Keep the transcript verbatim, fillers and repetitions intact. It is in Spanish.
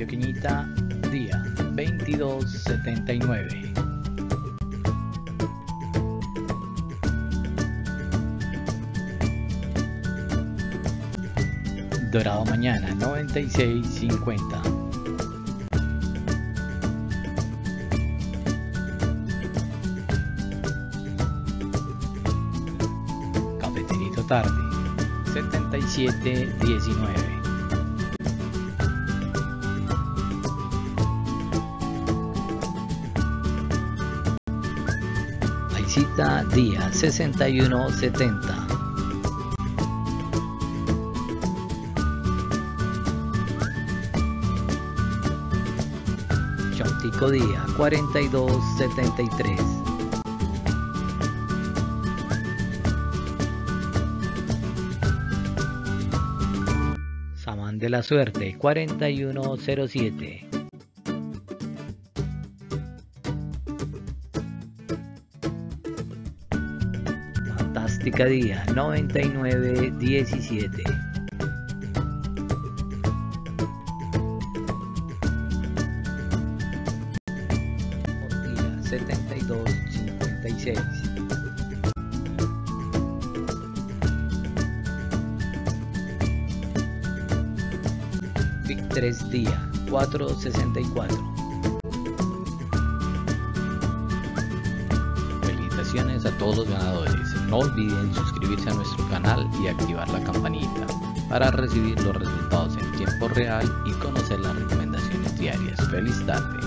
Antioqueñita, día veintidós setenta y nueve. Dorado mañana, noventa y seis cincuenta. Cafeterito tarde, setenta y siete diecinueve. Cita día sesenta y uno setenta. Chontico día cuarenta y dos setenta y tres. Samán de la suerte cuarenta y uno cero siete. Fantástica día noventa y nueve diecisiete. Día setenta y dos cincuenta y seis. Play tres día cuatro sesenta y cuatro. Felicitaciones a todos los ganadores. No olviden suscribirse a nuestro canal y activar la campanita para recibir los resultados en tiempo real y conocer las recomendaciones diarias. ¡Feliz tarde!